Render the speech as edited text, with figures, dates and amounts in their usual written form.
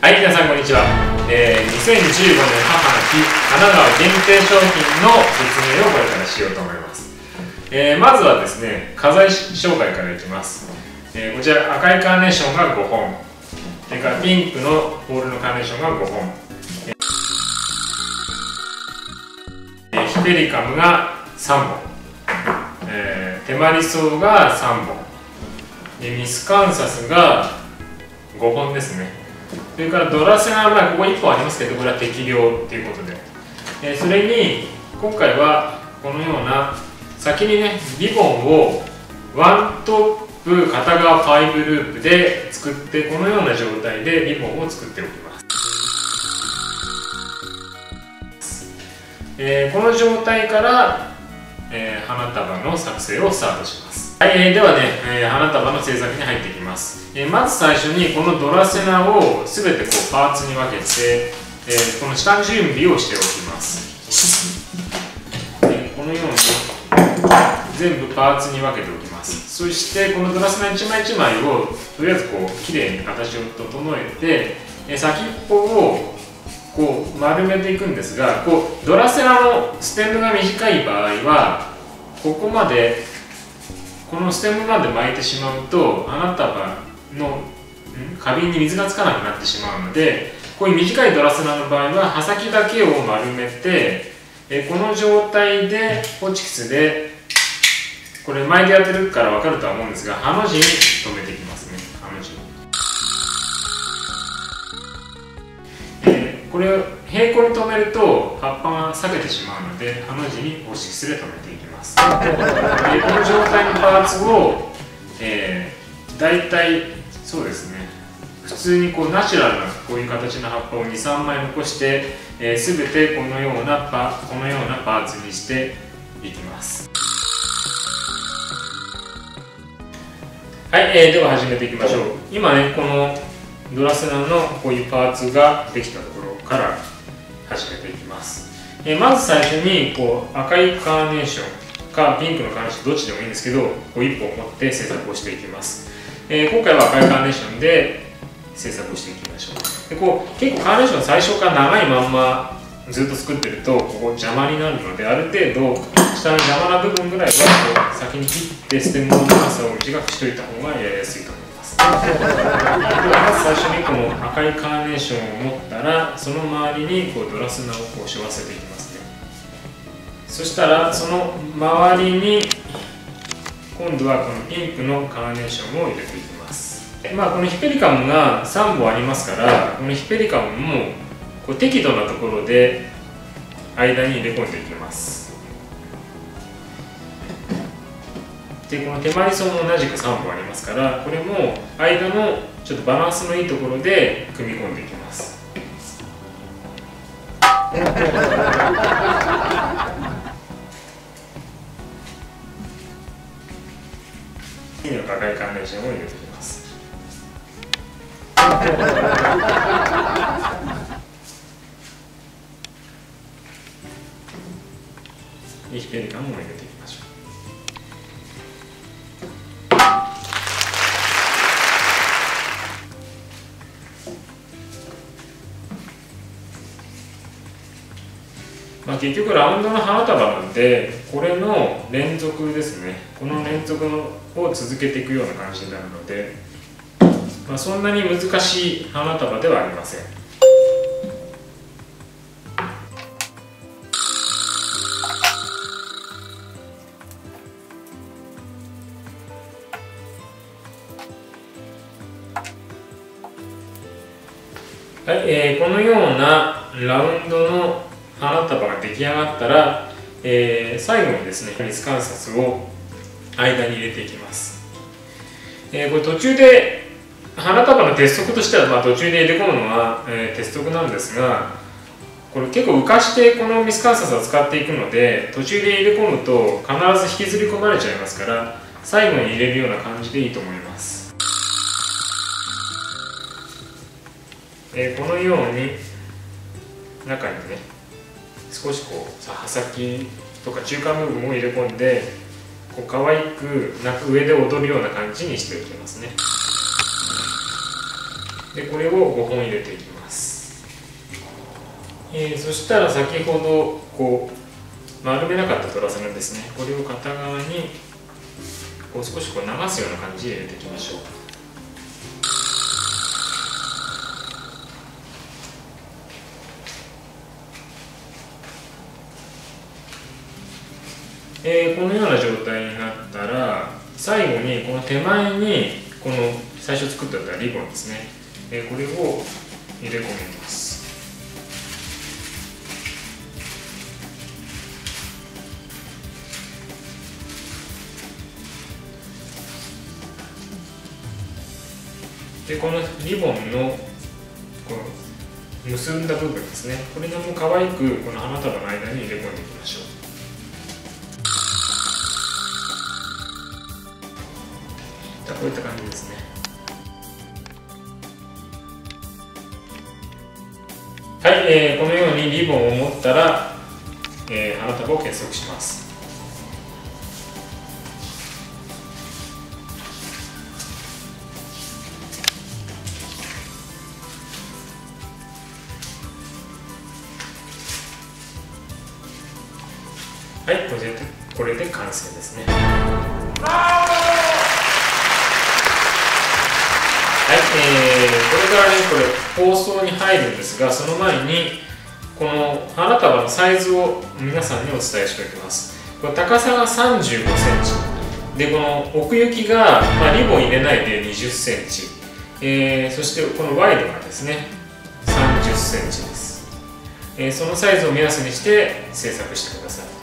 はい、皆さんこんにちは。2015年母の日、神奈川限定商品の説明をこれからしようと思います。まずはですね、花材紹介からいきます。こちら赤いカーネーションが5本、それからピンクのポールのカーネーションが5本、ヒペリカムが3本、テマリソウが3本で、ミスカンサスが5本ですね。それからドラセナ、ここ1本ありますけど、これは適量ということで、それに今回はこのような先にねリボンをワントップ片側パイブループで作って、このような状態でリボンを作っておきます。この状態から、花束の作成をスタートします。はい、ではね、花束の製作に入っていきます。まず最初にこのドラセナをすべてこうパーツに分けて、この下の準備をしておきます。このように全部パーツに分けておきます。そしてこのドラセナ一枚一枚をとりあえずこうきれいに形を整えて、先っぽをこう丸めていくんですが、こうドラセナのステンドが短い場合はここまで。このステムまで巻いてしまうと花束の花瓶に水がつかなくなってしまうので、こういう短いドラセナの場合は刃先だけを丸めて、この状態でホチキスでこれ巻いてやってるから分かるとは思うんですが、ハの字に留めていきますね。ハの字、これを平行に留めると葉っぱが裂けてしまうので、ハの字にホチキスで留めていきます。この状態のパーツを、大体そうですね、普通にこうナチュラルなこういう形の葉っぱを 2,3 枚残して、全てこのようなパーツにしていきます。はい、では始めていきましょう。今ねこのドラセナのこういうパーツができたところから始めていきます。まず最初にこう赤いカーネーションかピンクのカーネーションどっちでもいいんですけど、こう1本持って製作をしていきます。今回は赤いカーネーションで製作をしていきましょう。でこう結構カーネーション最初から長いまんまずっと作ってるとここ邪魔になるので、ある程度下の邪魔な部分ぐらいはこう先に切ってステンの長さを短くしといた方がやりやすいと思います。ではまず最初にこの赤いカーネーションを持ったら、その周りにこうドラセナをこうしわせていきます。そしたらその周りに今度はこのピンクのカーネーションを入れていきます。このヒペリカムが3本ありますから、このヒペリカムもこう適度なところで間に入れ込んでいきます。でこの手まりそも同じく3本ありますから、これも間のちょっとバランスのいいところで組み込んでいきます。赤いカーネーションを入れていきます。でヒペリカムも入れていきましょう。結局ラウンドの花束なんで、これの連続ですね。この連続を続けていくような感じになるので、そんなに難しい花束ではありません。はい、このようなラウンドの花束が出来上がったら、最後にですねミスカンサスを間に入れていきます。これ途中で花束の鉄則としては、途中で入れ込むのは、鉄則なんですが、これ結構浮かしてこのミスカンサスを使っていくので、途中で入れ込むと必ず引きずり込まれちゃいますから、最後に入れるような感じでいいと思います。このように中にね少しこう刃先とか中間部分を入れ込んで、こう可愛く上で踊るような感じにしていきますね。でこれを5本入れていきます、そしたら先ほどこう丸めなかったトラスのですね、これを片側にこう少しこう流すような感じで入れていきましょう。このような状態になったら最後にこの手前にこの最初作ってあったリボンですね、これを入れ込みます。でこのリボンのこの結んだ部分ですね、これでも可愛くこの花束の間に入れ込んでいきましょう。こういった感じですね。はい、このようにリボンを持ったら、花束を結束します。はい、これで完成ですね。これからね、これ包装に入るんですが、その前にこの花束のサイズを皆さんにお伝えしておきます。これ高さが35センチで、この奥行きが、リボン入れないで20センチ、そしてこのワイドがですね30センチです、そのサイズを目安にして制作してください。